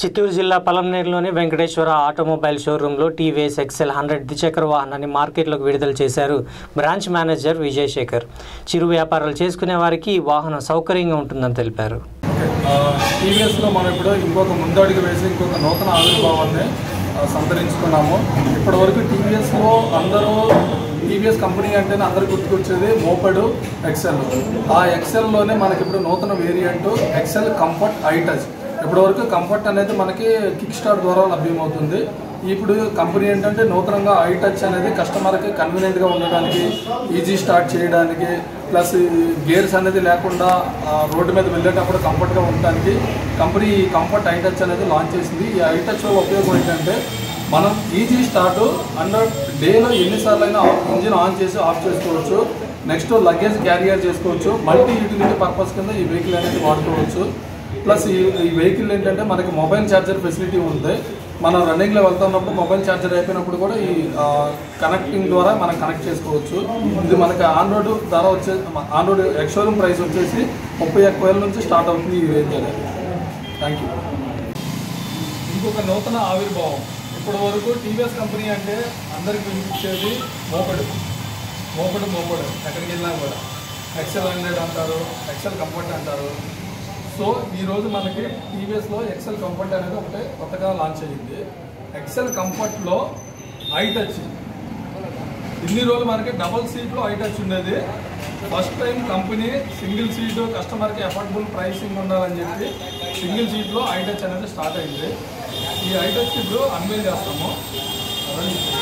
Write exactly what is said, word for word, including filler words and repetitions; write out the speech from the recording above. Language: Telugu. చిత్తూరు జిల్లా పలమనేరులోని వెంకటేశ్వర ఆటోమొబైల్ షోరూంలో టీవీఎస్ ఎక్స్ఎల్ హండ్రెడ్ ద్విచక్ర వాహనాన్ని మార్కెట్లోకి విడుదల చేశారు బ్రాంచ్ మేనేజర్ విజయశేఖర్. చిరు వ్యాపారాలు చేసుకునే వారికి ఈ వాహనం సౌకర్యంగా ఉంటుందని తెలిపారు. టీవీఎస్లో మనం ఇప్పుడు ఇంకొక ముందడుగు వేసి ఇంకొక నూతన ఆవిర్భావాన్ని సంతరించుకున్నాము. ఇప్పటివరకు టీవీఎస్లో అందరూ టీవీఎస్ కంపెనీ అంటేనే అందరు గుర్తుకొచ్చేది మోపెడ్ ఎక్స్ఎల్. ఆ ఎక్స్ఎల్లోనే మనకి ఇప్పుడు నూతన వేరియంట్ ఎక్స్ఎల్ కంఫర్ట్ ఐటచ్. ఇప్పటివరకు కంఫర్ట్ అనేది మనకి కిక్ స్టార్ట్ ద్వారా లభ్యమవుతుంది. ఇప్పుడు కంపెనీ ఏంటంటే నూతనంగా ఐ టచ్ అనేది కస్టమర్కి కన్వీనియంట్గా ఉండడానికి, ఈజీ స్టార్ట్ చేయడానికి, ప్లస్ గేర్స్ అనేది లేకుండా రోడ్డు మీద వెళ్ళేటప్పుడు కంఫర్ట్గా ఉండడానికి కంపెనీ కంఫర్ట్ ఐ టచ్ అనేది లాంచ్ చేసింది. ఈ ఐ టచ్ ఉపయోగం ఏంటంటే మనం ఈజీ స్టార్ట్ అండర్ డేలో ఎన్నిసార్లు అయినా ఇంజిన్ ఆన్ చేసి ఆఫ్ చేసుకోవచ్చు. నెక్స్ట్ లగేజ్ క్యారియర్ చేసుకోవచ్చు. మల్టీ యూటిలిటీ పర్పస్ కింద ఈ వెహికల్ అనేది వాడుకోవచ్చు. ప్లస్ ఈ ఈ వెహికల్ ఏంటంటే మనకి మొబైల్ ఛార్జర్ ఫెసిలిటీ ఉంది. మనం రన్నింగ్లో వెళ్తున్నప్పుడు మొబైల్ ఛార్జర్ అయిపోయినప్పుడు కూడా ఈ కనెక్టింగ్ ద్వారా మనం కనెక్ట్ చేసుకోవచ్చు. ఇది మనకి ఆన్ రోడ్ ధర వచ్చే ఆన్ రోడ్ ఎక్స్షోరూమ్ ప్రైస్ వచ్చేసి ముప్పై ఒక్క వేల నుంచి స్టార్ట్ అవుతుంది ఈ రేంజ్ అనేది. Thank you. ఇంకొక నూతన ఆవిర్భావం. ఇప్పటి వరకు టీవీఎస్ కంపెనీ అంటే అందరికి వినిపించేది మోపెడ్ మోపెడ్ మోపెడ్ ఎక్కడికి వెళ్ళినా కూడా ఎక్స్ఎల్ హండ్రెడ్ అంటారు, ఎక్స్ఎల్ కంఫర్ట్ అంటారు. సో ఈరోజు మనకి టీవీఎస్లో ఎక్స్ఎల్ కంఫర్ట్ అనేది ఒకటి కొత్తగా లాంచ్ అయ్యింది. ఎక్స్ఎల్ కంఫర్ట్లో ఐ టచ్. ఇన్ని రోజులు మనకి డబల్ సీట్లో ఐ టచ్ ఉండేది. First time company single seat కస్టమర్కి అఫోర్డబుల్ ప్రైసింగ్ ఉండాలని చెప్పి సింగిల్ సీట్లో ఐ టచ్ అనేది స్టార్ట్ అయింది. ఈ ఐ టచ్ ఇప్పుడు అన్వే చేస్తాము.